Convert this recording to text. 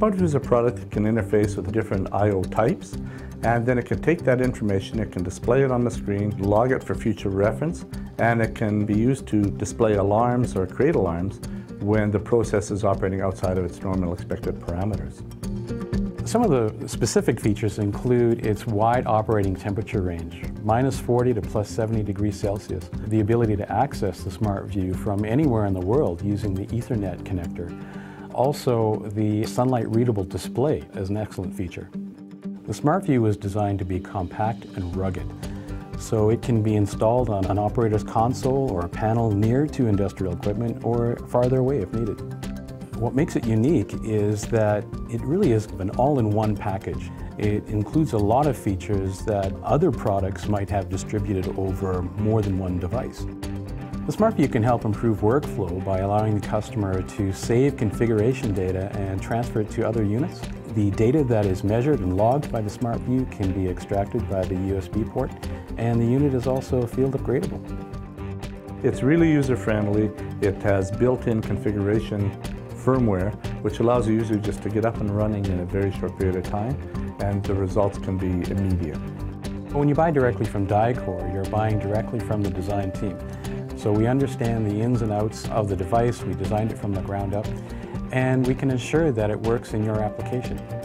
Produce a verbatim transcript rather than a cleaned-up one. SmartVue is a product that can interface with different I O types, and then it can take that information, it can display it on the screen, log it for future reference, and it can be used to display alarms or create alarms when the process is operating outside of its normal expected parameters. Some of the specific features include its wide operating temperature range, minus forty to plus seventy degrees Celsius, the ability to access the SmartVue from anywhere in the world using the Ethernet connector. Also, the sunlight-readable display is an excellent feature. The SmartVue is designed to be compact and rugged, so it can be installed on an operator's console or a panel near to industrial equipment or farther away if needed. What makes it unique is that it really is an all-in-one package. It includes a lot of features that other products might have distributed over more than one device. The SmartVue can help improve workflow by allowing the customer to save configuration data and transfer it to other units. The data that is measured and logged by the SmartVue can be extracted by the U S B port, and the unit is also field upgradable. It's really user-friendly. It has built-in configuration firmware, which allows the user just to get up and running in a very short period of time, and the results can be immediate. When you buy directly from Dicor, you're buying directly from the design team. So we understand the ins and outs of the device, we designed it from the ground up, and we can ensure that it works in your application.